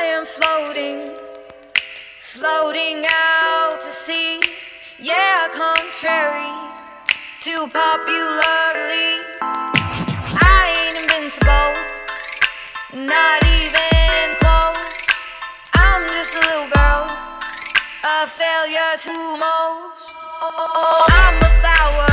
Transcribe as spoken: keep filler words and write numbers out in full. I am floating, floating out to sea. Yeah, contrary to popular belief, I ain't invincible, not even close. I'm just a little girl, a failure to most. I'm a flower.